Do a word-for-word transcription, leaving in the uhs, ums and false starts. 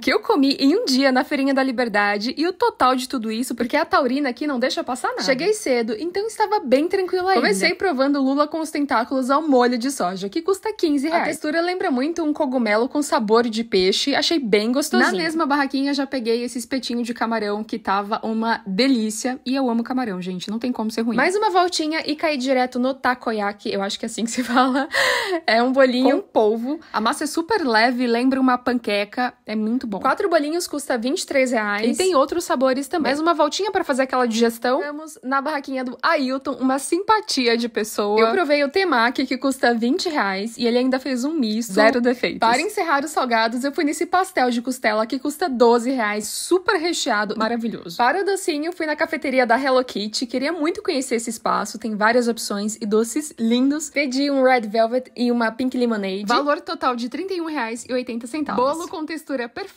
que eu comi em um dia na Feirinha da Liberdade e o total de tudo isso, porque a taurina aqui não deixa passar nada. Cheguei cedo, então estava bem tranquila ainda. Comecei provando lula com os tentáculos ao molho de soja, que custa quinze reais. A textura lembra muito um cogumelo com sabor de peixe, achei bem gostosinho. Na mesma barraquinha já peguei esse espetinho de camarão que tava uma delícia, e eu amo camarão, gente, não tem como ser ruim. Mais uma voltinha e caí direto no takoyaki, eu acho que é assim que se fala. É um bolinho com polvo, a massa é super leve, lembra uma panqueca, é muito bom. Quatro bolinhos custa vinte e três reais. E tem outros sabores também. Mais uma voltinha pra fazer aquela digestão. Estamos na barraquinha do Ailton, uma simpatia de pessoa. Eu provei o temaki, que custa vinte reais, e ele ainda fez um misto. Zero defeitos. Para encerrar os salgados, eu fui nesse pastel de costela, que custa doze reais, super recheado, maravilhoso. Para o docinho, fui na cafeteria da Hello Kitty, queria muito conhecer esse espaço, tem várias opções e doces lindos. Pedi um Red Velvet e uma Pink Lemonade. Valor total de trinta e um reais e oitenta centavos. Bolo com textura perfeita.